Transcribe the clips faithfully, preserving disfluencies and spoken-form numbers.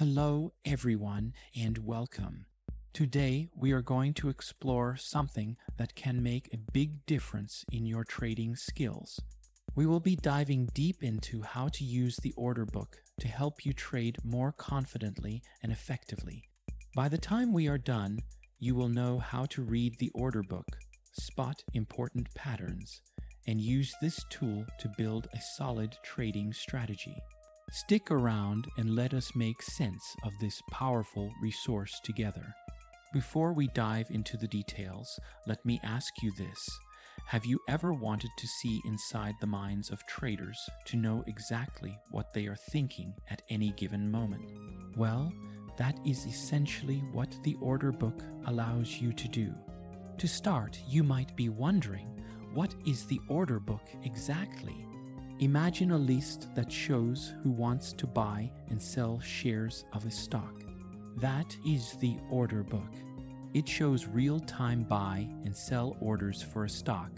Hello everyone and welcome. Today we are going to explore something that can make a big difference in your trading skills. We will be diving deep into how to use the order book to help you trade more confidently and effectively. By the time we are done, you will know how to read the order book, spot important patterns, and use this tool to build a solid trading strategy. Stick around and let us make sense of this powerful resource together. Before we dive into the details, let me ask you this. Have you ever wanted to see inside the minds of traders to know exactly what they are thinking at any given moment? Well, that is essentially what the order book allows you to do. To start, you might be wondering, what is the order book exactly? Imagine a list that shows who wants to buy and sell shares of a stock. That is the order book. It shows real-time buy and sell orders for a stock,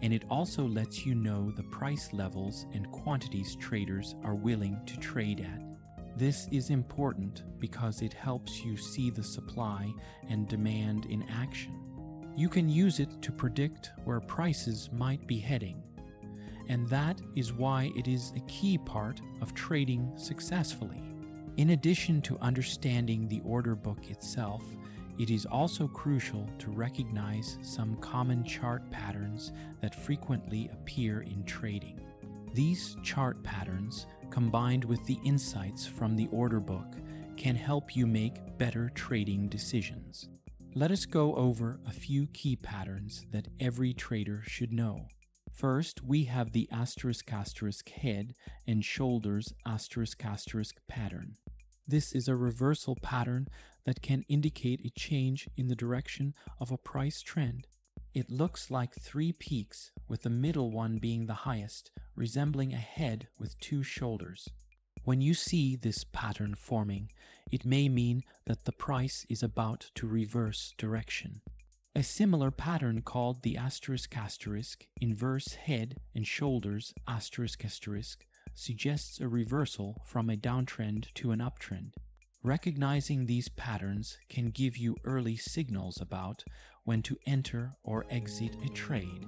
and it also lets you know the price levels and quantities traders are willing to trade at. This is important because it helps you see the supply and demand in action. You can use it to predict where prices might be heading. And that is why it is a key part of trading successfully. In addition to understanding the order book itself, it is also crucial to recognize some common chart patterns that frequently appear in trading. These chart patterns, combined with the insights from the order book, can help you make better trading decisions. Let us go over a few key patterns that every trader should know. First, we have the asterisk asterisk head and shoulders asterisk asterisk pattern. This is a reversal pattern that can indicate a change in the direction of a price trend. It looks like three peaks, with the middle one being the highest, resembling a head with two shoulders. When you see this pattern forming, it may mean that the price is about to reverse direction. A similar pattern called the asterisk asterisk inverse head and shoulders asterisk asterisk suggests a reversal from a downtrend to an uptrend. Recognizing these patterns can give you early signals about when to enter or exit a trade.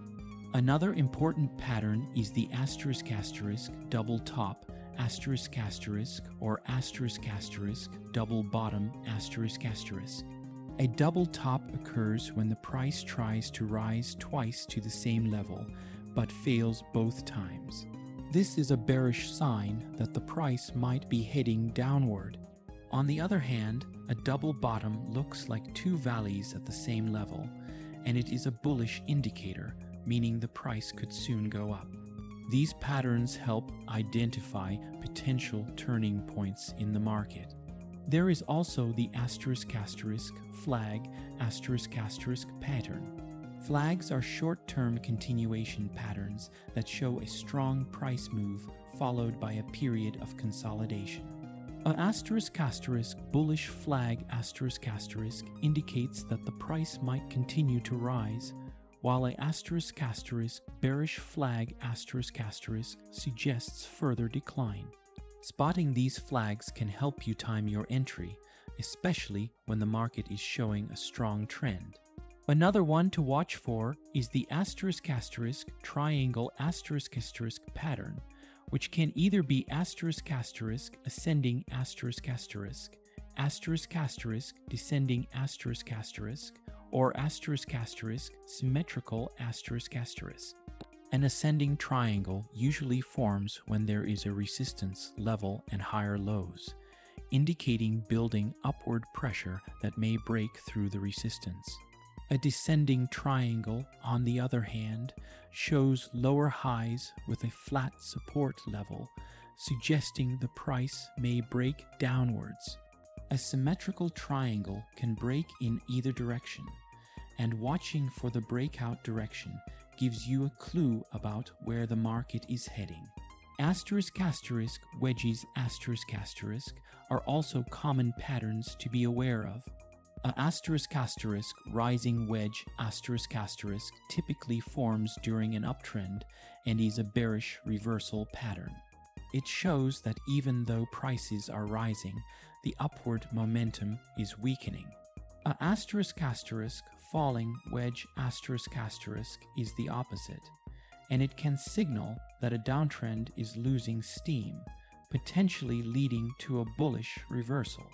Another important pattern is the asterisk asterisk double top asterisk asterisk or asterisk asterisk double bottom asterisk asterisk. A double top occurs when the price tries to rise twice to the same level, but fails both times. This is a bearish sign that the price might be heading downward. On the other hand, a double bottom looks like two valleys at the same level, and it is a bullish indicator, meaning the price could soon go up. These patterns help identify potential turning points in the market. There is also the asterisk asterisk flag asterisk asterisk pattern. Flags are short-term continuation patterns that show a strong price move followed by a period of consolidation. An asterisk asterisk bullish flag asterisk asterisk indicates that the price might continue to rise, while an asterisk asterisk bearish flag asterisk asterisk suggests further decline. Spotting these flags can help you time your entry, especially when the market is showing a strong trend. Another one to watch for is the asterisk asterisk triangle asterisk asterisk pattern, which can either be asterisk asterisk ascending asterisk asterisk, asterisk asterisk descending asterisk asterisk, or asterisk asterisk symmetrical asterisk asterisk. An ascending triangle usually forms when there is a resistance level and higher lows, indicating building upward pressure that may break through the resistance. A descending triangle, on the other hand, shows lower highs with a flat support level, suggesting the price may break downwards. A symmetrical triangle can break in either direction, and watching for the breakout direction gives you a clue about where the market is heading. Asterisk asterisk wedges asterisk asterisk are also common patterns to be aware of. An asterisk asterisk rising wedge asterisk asterisk typically forms during an uptrend and is a bearish reversal pattern. It shows that even though prices are rising, the upward momentum is weakening. A asterisk asterisk falling wedge asterisk asterisk is the opposite, and it can signal that a downtrend is losing steam, potentially leading to a bullish reversal.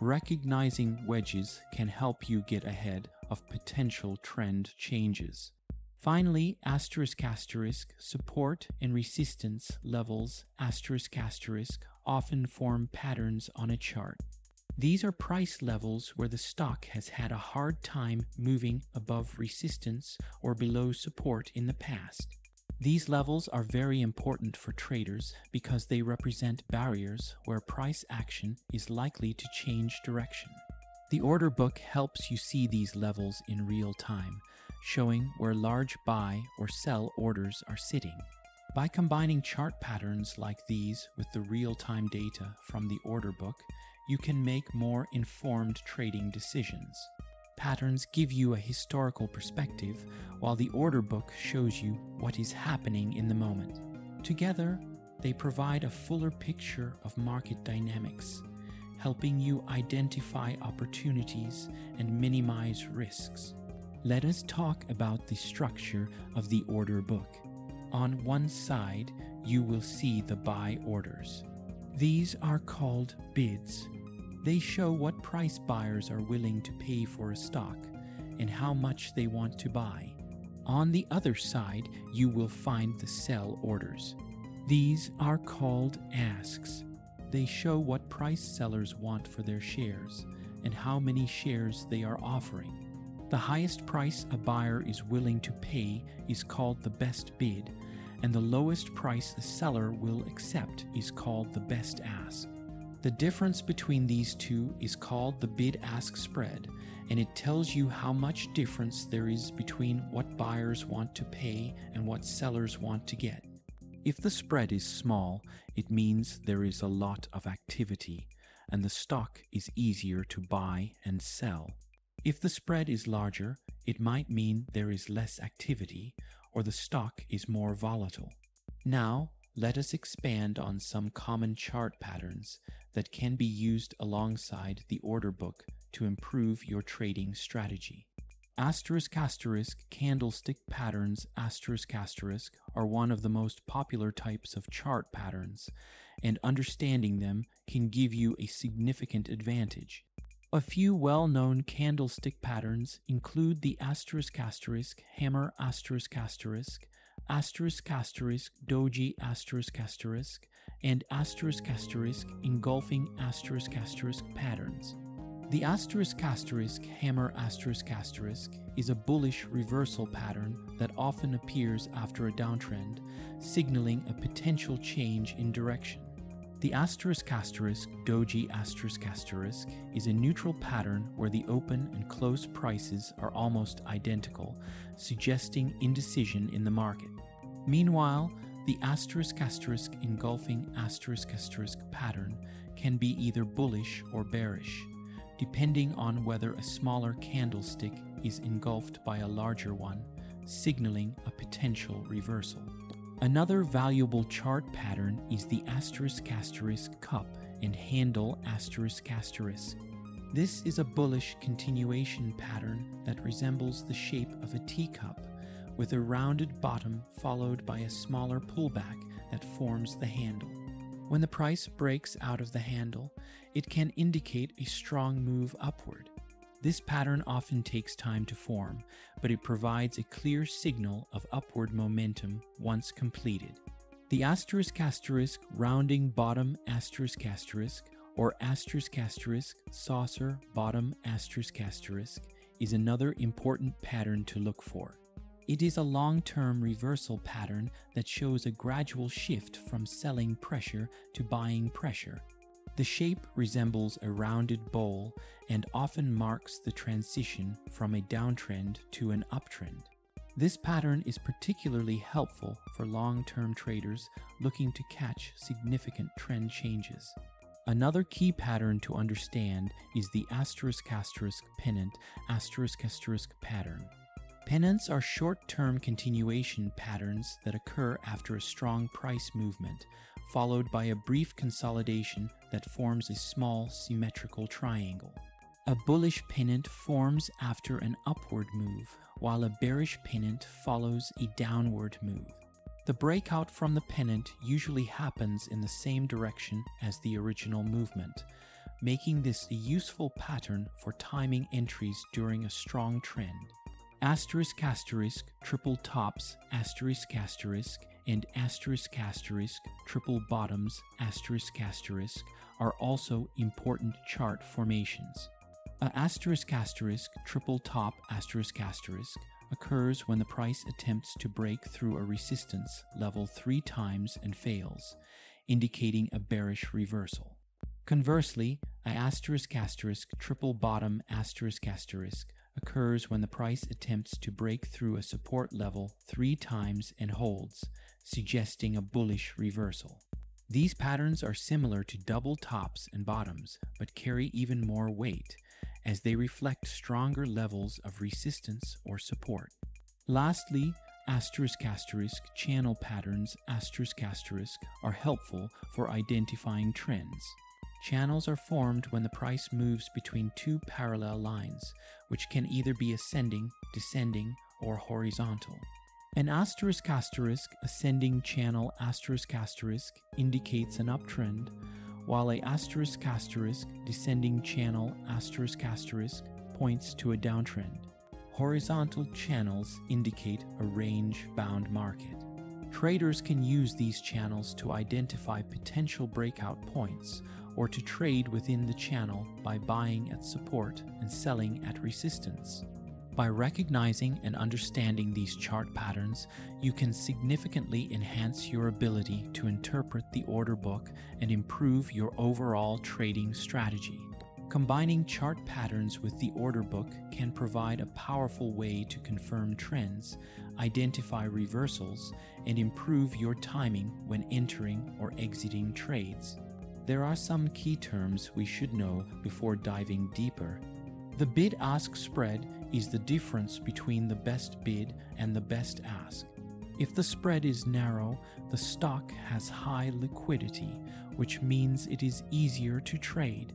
Recognizing wedges can help you get ahead of potential trend changes. Finally, asterisk asterisk support and resistance levels asterisk asterisk often form patterns on a chart. These are price levels where the stock has had a hard time moving above resistance or below support in the past. These levels are very important for traders because they represent barriers where price action is likely to change direction. The order book helps you see these levels in real time, showing where large buy or sell orders are sitting. By combining chart patterns like these with the real-time data from the order book, you can make more informed trading decisions. Patterns give you a historical perspective, while the order book shows you what is happening in the moment. Together, they provide a fuller picture of market dynamics, helping you identify opportunities and minimize risks. Let us talk about the structure of the order book. On one side, you will see the buy orders. These are called bids. They show what price buyers are willing to pay for a stock and how much they want to buy. On the other side, you will find the sell orders. These are called asks. They show what price sellers want for their shares and how many shares they are offering. The highest price a buyer is willing to pay is called the best bid, and the lowest price the seller will accept is called the best ask. The difference between these two is called the bid-ask spread, and it tells you how much difference there is between what buyers want to pay and what sellers want to get. If the spread is small, it means there is a lot of activity, and the stock is easier to buy and sell. If the spread is larger, it might mean there is less activity, or the stock is more volatile. Now, let us expand on some common chart patterns that can be used alongside the order book to improve your trading strategy. Asterisk asterisk candlestick patterns asterisk asterisk are one of the most popular types of chart patterns, and understanding them can give you a significant advantage. A few well-known candlestick patterns include the asterisk asterisk hammer asterisk asterisk, asterisk asterisk doji asterisk asterisk, and asterisk asterisk engulfing asterisk asterisk patterns. The asterisk asterisk hammer asterisk asterisk is a bullish reversal pattern that often appears after a downtrend, signaling a potential change in direction. The asterisk asterisk doji asterisk asterisk is a neutral pattern where the open and close prices are almost identical, suggesting indecision in the market. Meanwhile, the asterisk asterisk engulfing asterisk asterisk pattern can be either bullish or bearish, depending on whether a smaller candlestick is engulfed by a larger one, signaling a potential reversal. Another valuable chart pattern is the asterisk asterisk cup and handle asterisk asterisk. This is a bullish continuation pattern that resembles the shape of a teacup, with a rounded bottom followed by a smaller pullback that forms the handle. When the price breaks out of the handle, it can indicate a strong move upward. This pattern often takes time to form, but it provides a clear signal of upward momentum once completed. The asterisk asterisk rounding bottom asterisk asterisk or asterisk asterisk saucer bottom asterisk asterisk is another important pattern to look for. It is a long-term reversal pattern that shows a gradual shift from selling pressure to buying pressure. The shape resembles a rounded bowl and often marks the transition from a downtrend to an uptrend. This pattern is particularly helpful for long-term traders looking to catch significant trend changes. Another key pattern to understand is the asterisk asterisk pennant asterisk asterisk pattern. Pennants are short-term continuation patterns that occur after a strong price movement, followed by a brief consolidation that forms a small symmetrical triangle. A bullish pennant forms after an upward move, while a bearish pennant follows a downward move. The breakout from the pennant usually happens in the same direction as the original movement, making this a useful pattern for timing entries during a strong trend. Asterisk asterisk triple tops asterisk asterisk and asterisk asterisk triple bottoms asterisk asterisk are also important chart formations. A asterisk asterisk triple top asterisk asterisk occurs when the price attempts to break through a resistance level three times and fails, indicating a bearish reversal. Conversely, a asterisk asterisk triple bottom asterisk asterisk occurs when the price attempts to break through a support level three times and holds, suggesting a bullish reversal. These patterns are similar to double tops and bottoms, but carry even more weight, as they reflect stronger levels of resistance or support. Lastly, asterisk asterisk channel patterns asterisk asterisk are helpful for identifying trends. Channels are formed when the price moves between two parallel lines, which can either be ascending, descending, or horizontal. An asterisk asterisk ascending channel asterisk asterisk indicates an uptrend, while a asterisk asterisk descending channel asterisk asterisk points to a downtrend. Horizontal channels indicate a range-bound market. Traders can use these channels to identify potential breakout points or to trade within the channel by buying at support and selling at resistance. By recognizing and understanding these chart patterns, you can significantly enhance your ability to interpret the order book and improve your overall trading strategy. Combining chart patterns with the order book can provide a powerful way to confirm trends, identify reversals, and improve your timing when entering or exiting trades. There are some key terms we should know before diving deeper. The bid-ask spread is the difference between the best bid and the best ask. If the spread is narrow, the stock has high liquidity, which means it is easier to trade.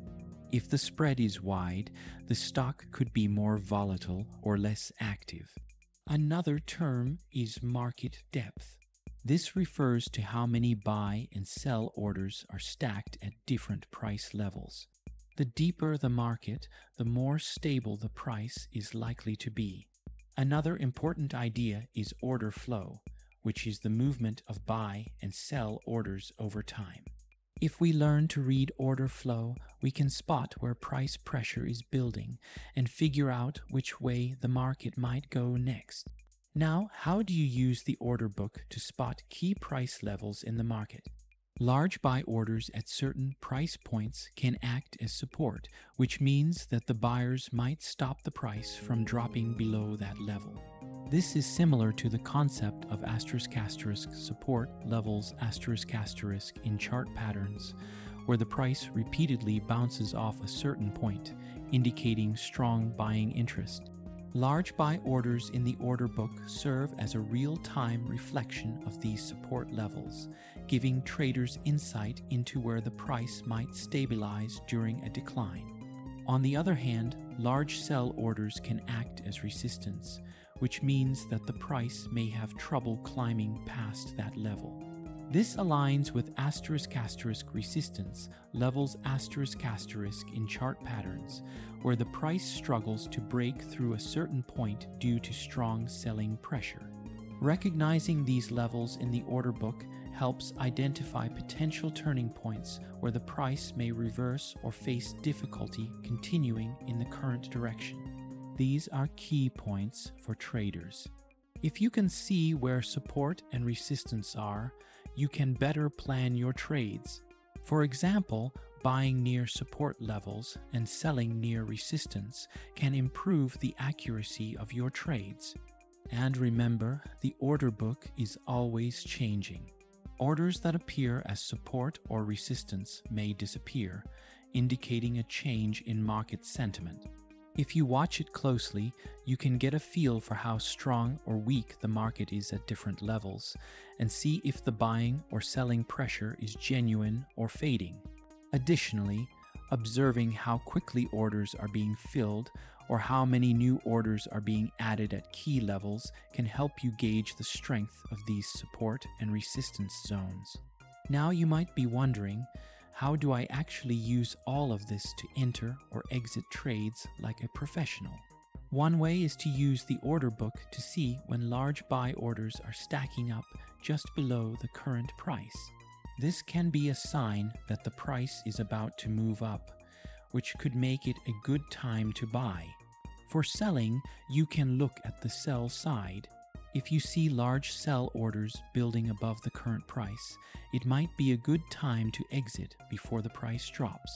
If the spread is wide, the stock could be more volatile or less active. Another term is market depth. This refers to how many buy and sell orders are stacked at different price levels. The deeper the market, the more stable the price is likely to be. Another important idea is order flow, which is the movement of buy and sell orders over time. If we learn to read order flow, we can spot where price pressure is building and figure out which way the market might go next. Now, how do you use the order book to spot key price levels in the market? Large buy orders at certain price points can act as support, which means that the buyers might stop the price from dropping below that level. This is similar to the concept of asterisk asterisk support levels asterisk asterisk in chart patterns, where the price repeatedly bounces off a certain point, indicating strong buying interest. Large buy orders in the order book serve as a real-time reflection of these support levels, giving traders insight into where the price might stabilize during a decline. On the other hand, large sell orders can act as resistance, which means that the price may have trouble climbing past that level. This aligns with asterisk asterisk resistance levels asterisk asterisk in chart patterns, where the price struggles to break through a certain point due to strong selling pressure. Recognizing these levels in the order book helps identify potential turning points where the price may reverse or face difficulty continuing in the current direction. These are key points for traders. If you can see where support and resistance are, you can better plan your trades. For example, buying near support levels and selling near resistance can improve the accuracy of your trades. And remember, the order book is always changing. Orders that appear as support or resistance may disappear, indicating a change in market sentiment. If you watch it closely, you can get a feel for how strong or weak the market is at different levels, and see if the buying or selling pressure is genuine or fading. Additionally, observing how quickly orders are being filled or how many new orders are being added at key levels can help you gauge the strength of these support and resistance zones. Now you might be wondering, how do I actually use all of this to enter or exit trades like a professional? One way is to use the order book to see when large buy orders are stacking up just below the current price. This can be a sign that the price is about to move up, which could make it a good time to buy. For selling, you can look at the sell side. If you see large sell orders building above the current price, it might be a good time to exit before the price drops.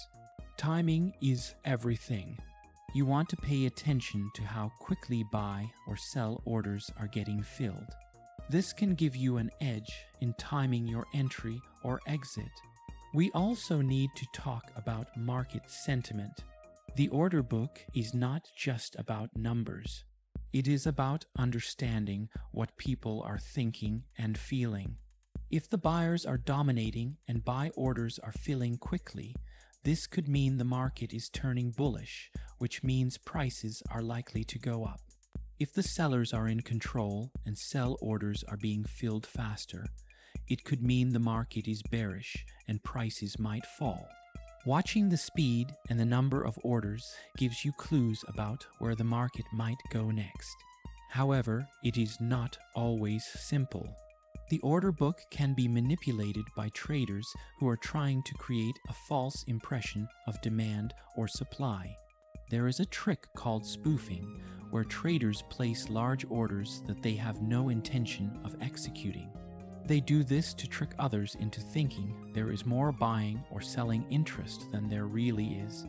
Timing is everything. You want to pay attention to how quickly buy or sell orders are getting filled. This can give you an edge in timing your entry or exit. We also need to talk about market sentiment. The order book is not just about numbers. It is about understanding what people are thinking and feeling. If the buyers are dominating and buy orders are filling quickly, this could mean the market is turning bullish, which means prices are likely to go up. If the sellers are in control and sell orders are being filled faster, it could mean the market is bearish and prices might fall. Watching the speed and the number of orders gives you clues about where the market might go next. However, it is not always simple. The order book can be manipulated by traders who are trying to create a false impression of demand or supply. There is a trick called spoofing, where traders place large orders that they have no intention of executing. They do this to trick others into thinking there is more buying or selling interest than there really is.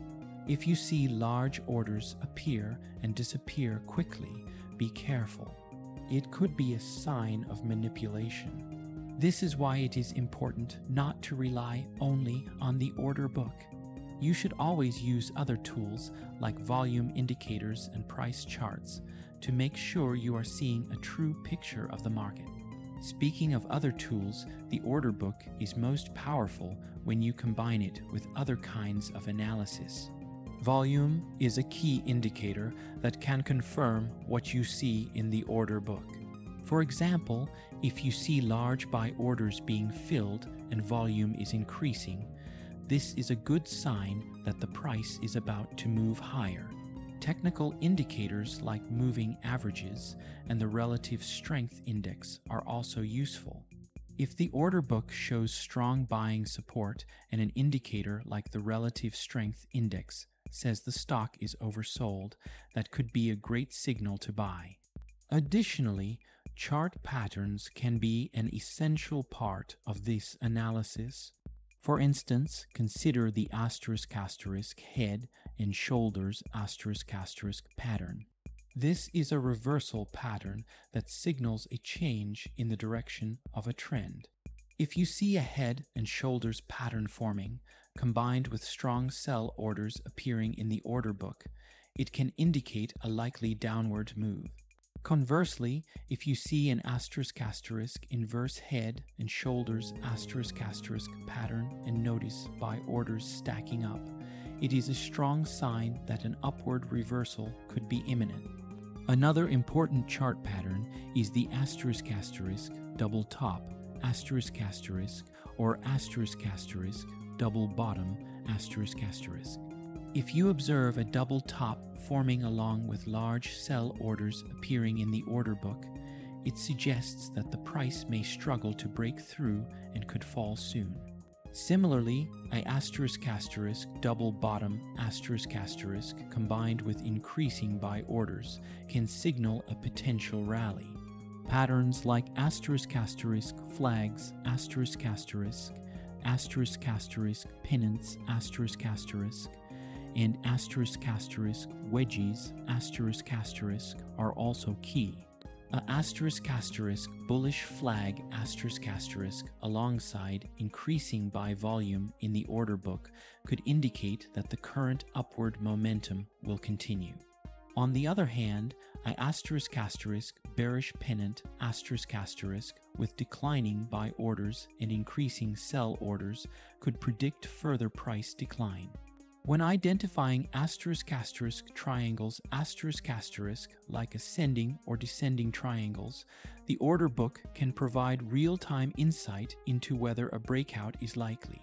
If you see large orders appear and disappear quickly, be careful. It could be a sign of manipulation. This is why it is important not to rely only on the order book. You should always use other tools like volume indicators and price charts to make sure you are seeing a true picture of the market. Speaking of other tools, the order book is most powerful when you combine it with other kinds of analysis. Volume is a key indicator that can confirm what you see in the order book. For example, if you see large buy orders being filled and volume is increasing, this is a good sign that the price is about to move higher. Technical indicators like moving averages and the relative strength index are also useful. If the order book shows strong buying support and an indicator like the relative strength index says the stock is oversold, that could be a great signal to buy. Additionally, chart patterns can be an essential part of this analysis. For instance, consider the asterisk asterisk head and shoulders asterisk asterisk pattern. This is a reversal pattern that signals a change in the direction of a trend. If you see a head and shoulders pattern forming, combined with strong sell orders appearing in the order book, it can indicate a likely downward move. Conversely, if you see an asterisk asterisk inverse head and shoulders asterisk asterisk pattern and notice buy orders stacking up, it is a strong sign that an upward reversal could be imminent. Another important chart pattern is the asterisk asterisk double top asterisk asterisk or asterisk asterisk double bottom asterisk asterisk. If you observe a double top forming along with large sell orders appearing in the order book, it suggests that the price may struggle to break through and could fall soon. Similarly, a asterisk asterisk double bottom asterisk asterisk combined with increasing buy orders can signal a potential rally. Patterns like asterisk asterisk flags asterisk asterisk asterisk asterisk pennants asterisk asterisk and asterisk asterisk wedges asterisk asterisk are also key. A asterisk asterisk bullish flag asterisk asterisk alongside increasing buy volume in the order book could indicate that the current upward momentum will continue. On the other hand, a asterisk asterisk bearish pennant asterisk asterisk with declining buy orders and increasing sell orders could predict further price decline. When identifying asterisk asterisk triangles asterisk asterisk like ascending or descending triangles, the order book can provide real-time insight into whether a breakout is likely.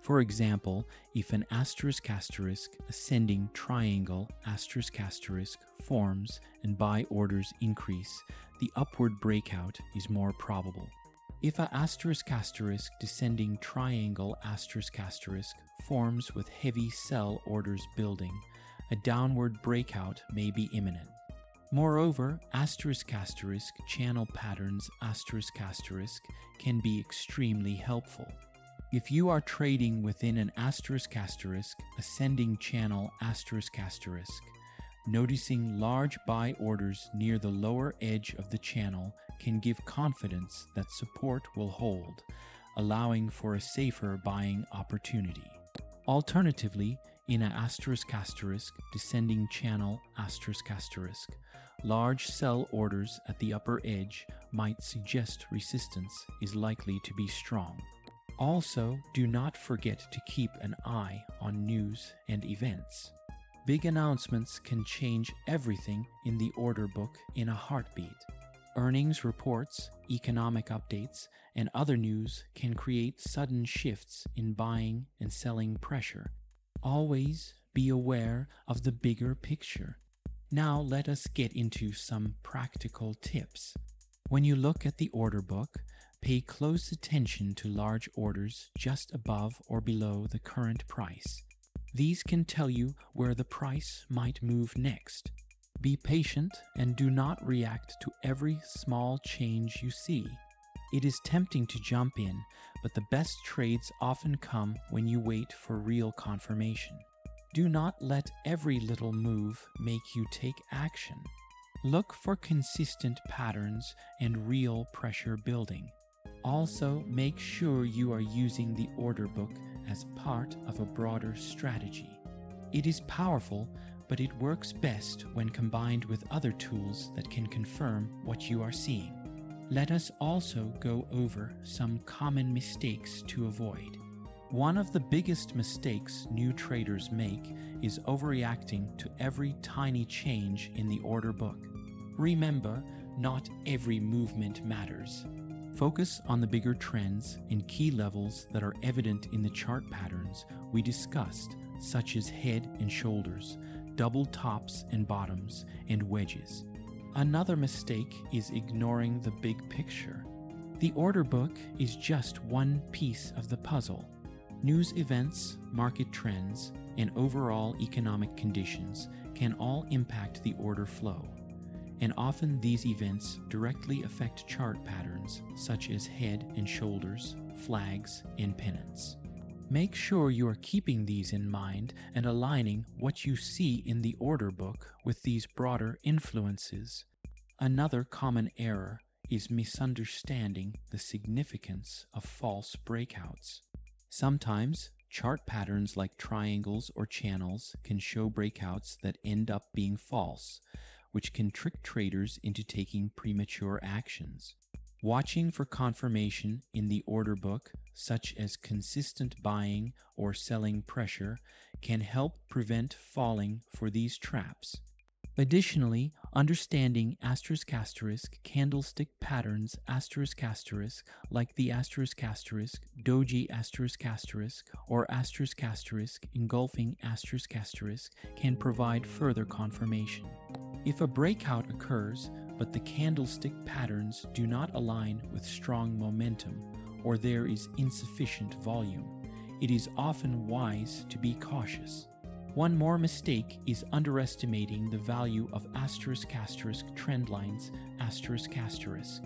For example, if an asterisk asterisk ascending triangle asterisk asterisk forms and buy orders increase, the upward breakout is more probable. If a asterisk asterisk descending triangle asterisk asterisk forms with heavy sell orders building, a downward breakout may be imminent. Moreover, asterisk asterisk channel patterns asterisk asterisk can be extremely helpful. If you are trading within an asterisk asterisk ascending channel asterisk asterisk, noticing large buy orders near the lower edge of the channel can give confidence that support will hold, allowing for a safer buying opportunity. Alternatively, in an asterisk asterisk descending channel asterisk asterisk, large sell orders at the upper edge might suggest resistance is likely to be strong. Also, do not forget to keep an eye on news and events. Big announcements can change everything in the order book in a heartbeat. Earnings reports, economic updates, and other news can create sudden shifts in buying and selling pressure. Always be aware of the bigger picture. Now let us get into some practical tips. When you look at the order book, pay close attention to large orders just above or below the current price. These can tell you where the price might move next. Be patient and do not react to every small change you see. It is tempting to jump in, but the best trades often come when you wait for real confirmation. Do not let every little move make you take action. Look for consistent patterns and real pressure building. Also, make sure you are using the order book as part of a broader strategy. It is powerful, but it works best when combined with other tools that can confirm what you are seeing. Let us also go over some common mistakes to avoid. One of the biggest mistakes new traders make is overreacting to every tiny change in the order book. Remember, not every movement matters. Focus on the bigger trends and key levels that are evident in the chart patterns we discussed, such as head and shoulders, double tops and bottoms, and wedges. Another mistake is ignoring the big picture. The order book is just one piece of the puzzle. News events, market trends, and overall economic conditions can all impact the order flow, and often these events directly affect chart patterns such as head and shoulders, flags, and pennants. Make sure you are keeping these in mind and aligning what you see in the order book with these broader influences. Another common error is misunderstanding the significance of false breakouts. Sometimes, chart patterns like triangles or channels can show breakouts that end up being false, which can trick traders into taking premature actions. Watching for confirmation in the order book, such as consistent buying or selling pressure, can help prevent falling for these traps. Additionally, understanding asterisk asterisk candlestick patterns asterisk asterisk like the asterisk asterisk doji asterisk asterisk or asterisk asterisk engulfing asterisk asterisk can provide further confirmation. If a breakout occurs but the candlestick patterns do not align with strong momentum or there is insufficient volume, it is often wise to be cautious. One more mistake is underestimating the value of asterisk asterisk trendlines asterisk asterisk.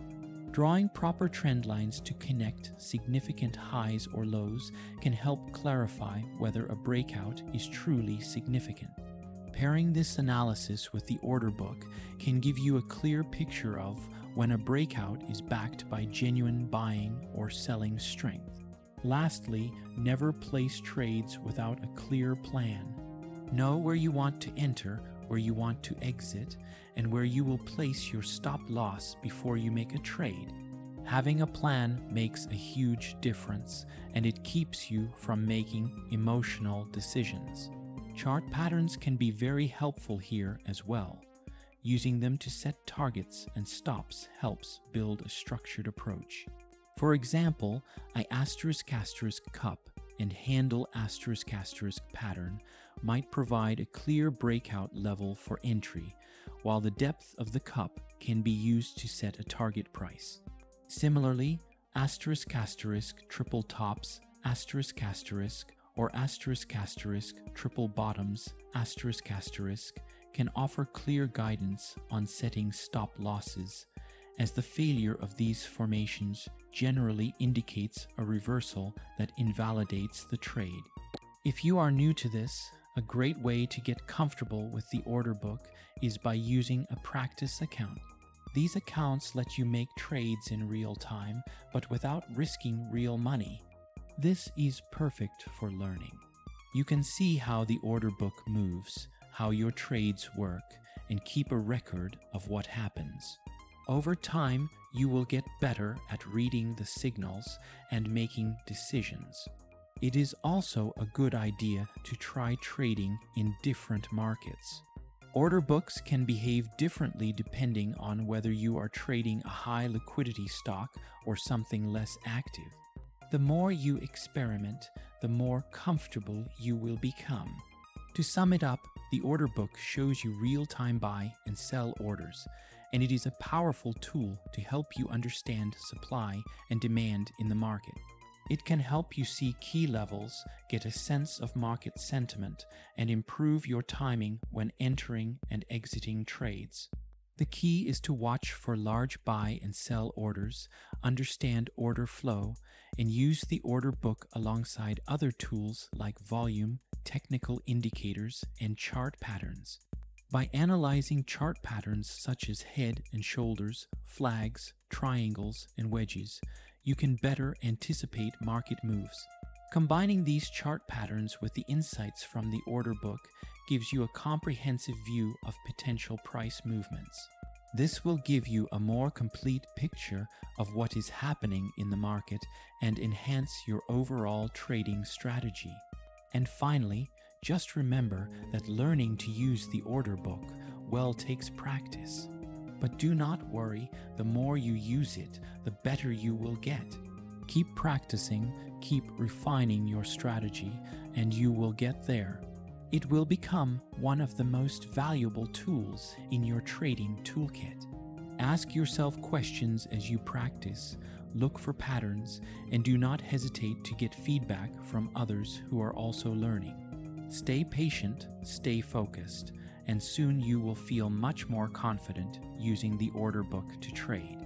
Drawing proper trendlines to connect significant highs or lows can help clarify whether a breakout is truly significant. Pairing this analysis with the order book can give you a clear picture of when a breakout is backed by genuine buying or selling strength. Lastly, never place trades without a clear plan. Know where you want to enter where you want to exit, and where you will place your stop loss before you make a trade. Having a plan makes a huge difference, and it keeps you from making emotional decisions. Chart patterns can be very helpful here as well. Using them to set targets and stops helps build a structured approach. For example, I asterisk asterisk cup and handle asterisk asterisk pattern might provide a clear breakout level for entry, while the depth of the cup can be used to set a target price. Similarly, asterisk asterisk triple tops, asterisk asterisk, or asterisk asterisk triple bottoms, asterisk asterisk can offer clear guidance on setting stop losses, as the failure of these formations generally indicates a reversal that invalidates the trade. If you are new to this, a great way to get comfortable with the order book is by using a practice account. These accounts let you make trades in real time, but without risking real money. This is perfect for learning. You can see how the order book moves, how your trades work, and keep a record of what happens. Over time, you will get better at reading the signals and making decisions. It is also a good idea to try trading in different markets. Order books can behave differently depending on whether you are trading a high liquidity stock or something less active. The more you experiment, the more comfortable you will become. To sum it up, the order book shows you real-time buy and sell orders, and it is a powerful tool to help you understand supply and demand in the market. It can help you see key levels, get a sense of market sentiment, and improve your timing when entering and exiting trades. The key is to watch for large buy and sell orders, understand order flow, and use the order book alongside other tools like volume, technical indicators, and chart patterns. By analyzing chart patterns such as head and shoulders, flags, triangles, and wedges, you can better anticipate market moves. Combining these chart patterns with the insights from the order book gives you a comprehensive view of potential price movements. This will give you a more complete picture of what is happening in the market and enhance your overall trading strategy. And finally, just remember that learning to use the order book well takes practice. But do not worry, the more you use it, the better you will get. Keep practicing, keep refining your strategy, and you will get there. It will become one of the most valuable tools in your trading toolkit. Ask yourself questions as you practice, look for patterns, and do not hesitate to get feedback from others who are also learning. Stay patient, stay focused, and soon you will feel much more confident using the order book to trade.